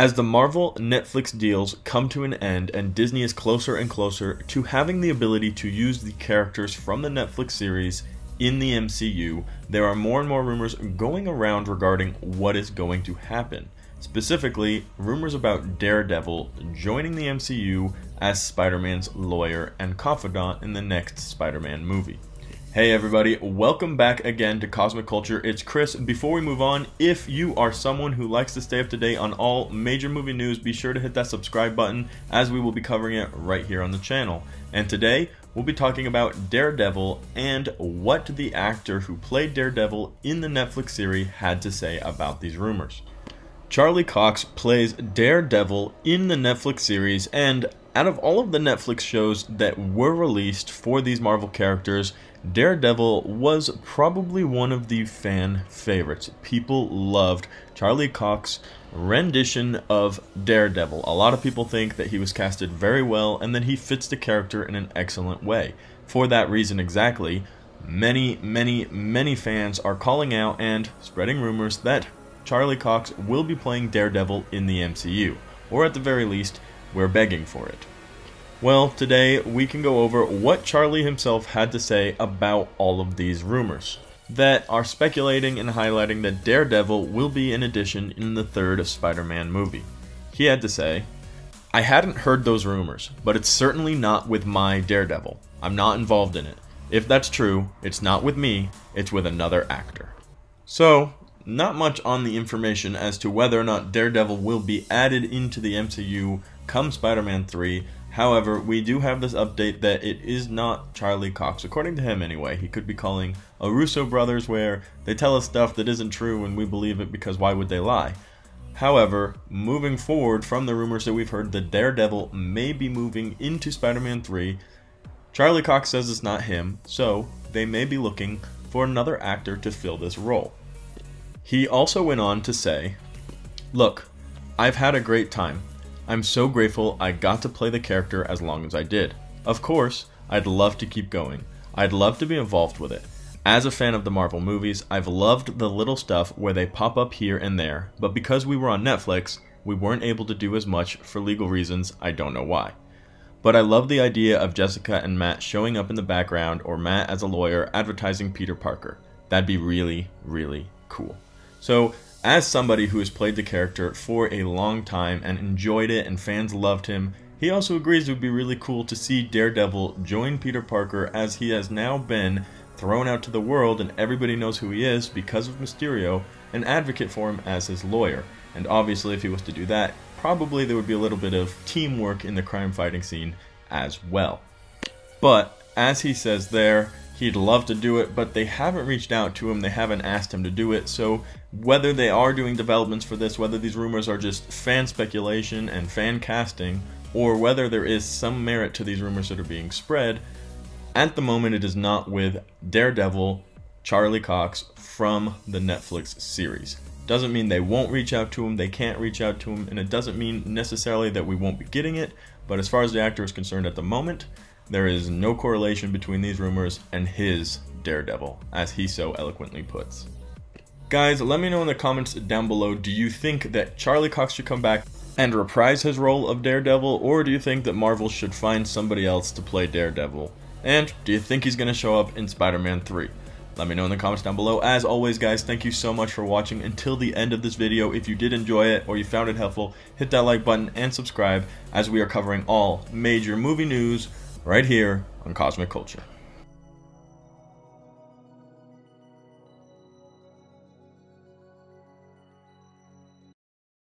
As the Marvel-Netflix deals come to an end and Disney is closer and closer to having the ability to use the characters from the Netflix series in the MCU, there are more and more rumors going around regarding what is going to happen. Specifically, rumors about Daredevil joining the MCU as Spider-Man's lawyer and confidant in the next Spider-Man movie. Hey everybody, welcome back again to Cosmic Culture. It's Chris. Before we move on, if you are someone who likes to stay up to date on all major movie news, be sure to hit that subscribe button as we will be covering it right here on the channel. And today, we'll be talking about Daredevil and what the actor who played Daredevil in the Netflix series had to say about these rumors. Charlie Cox plays Daredevil in the Netflix series, and out of all of the Netflix shows that were released for these Marvel characters, Daredevil was probably one of the fan favorites. People loved Charlie Cox's rendition of Daredevil. A lot of people think that he was casted very well and that he fits the character in an excellent way. For that reason exactly, many fans are calling out and spreading rumors that Charlie Cox will be playing Daredevil in the MCU, or at the very least, we're begging for it. Well, today we can go over what Charlie himself had to say about all of these rumors that are speculating and highlighting that Daredevil will be an addition in the third Spider-Man movie. He had to say, "I hadn't heard those rumors, but it's certainly not with my Daredevil. I'm not involved in it. If that's true, it's not with me, it's with another actor." So, not much on the information as to whether or not Daredevil will be added into the MCU come Spider-Man 3, however, we do have this update that it is not Charlie Cox, according to him anyway. He could be calling a Russo Brothers where they tell us stuff that isn't true and we believe it because why would they lie? However, moving forward from the rumors that we've heard that Daredevil may be moving into Spider-Man 3, Charlie Cox says it's not him, so they may be looking for another actor to fill this role. He also went on to say, "Look, I've had a great time. I'm so grateful I got to play the character as long as I did. Of course, I'd love to keep going. I'd love to be involved with it. As a fan of the Marvel movies, I've loved the little stuff where they pop up here and there, but because we were on Netflix, we weren't able to do as much for legal reasons, I don't know why. But I love the idea of Jessica and Matt showing up in the background or Matt as a lawyer advertising Peter Parker. That'd be really, really cool." So, as somebody who has played the character for a long time and enjoyed it and fans loved him, he also agrees it would be really cool to see Daredevil join Peter Parker as he has now been thrown out to the world and everybody knows who he is because of Mysterio, an advocate for him as his lawyer. And obviously if he was to do that, probably there would be a little bit of teamwork in the crime fighting scene as well. But, as he says there, he'd love to do it, but they haven't reached out to him, they haven't asked him to do it, so whether they are doing developments for this, whether these rumors are just fan speculation and fan casting, or whether there is some merit to these rumors that are being spread, at the moment it is not with Daredevil, Charlie Cox, from the Netflix series. Doesn't mean they won't reach out to him, they can't reach out to him, and it doesn't mean necessarily that we won't be getting it, but as far as the actor is concerned at the moment, there is no correlation between these rumors and his Daredevil, as he so eloquently puts. Guys, let me know in the comments down below, do you think that Charlie Cox should come back and reprise his role of Daredevil, or do you think that Marvel should find somebody else to play Daredevil? And do you think he's going to show up in Spider-Man 3? Let me know in the comments down below. As always, guys, thank you so much for watching until the end of this video. If you did enjoy it or you found it helpful, hit that like button and subscribe as we are covering all major movie news right here on Cosmic Culture.